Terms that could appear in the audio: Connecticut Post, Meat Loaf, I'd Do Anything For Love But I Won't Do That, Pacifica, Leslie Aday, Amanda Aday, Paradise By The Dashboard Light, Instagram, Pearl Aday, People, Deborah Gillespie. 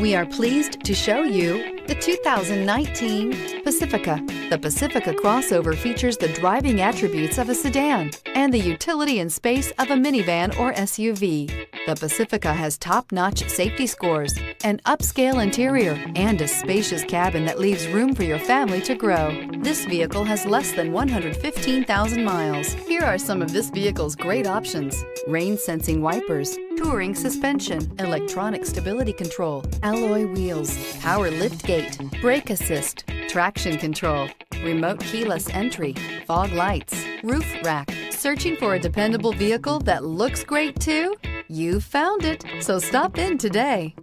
We are pleased to show you the 2019 Pacifica. The Pacifica crossover features the driving attributes of a sedan and the utility and space of a minivan or SUV. The Pacifica has top-notch safety scores, an upscale interior, and a spacious cabin that leaves room for your family to grow. This vehicle has less than 115,000 miles. Here are some of this vehicle's great options: rain-sensing wipers, touring suspension, electronic stability control, alloy wheels, power lift gate, brake assist, traction control, remote keyless entry, fog lights, roof rack. Searching for a dependable vehicle that looks great too? You found it, so stop in today.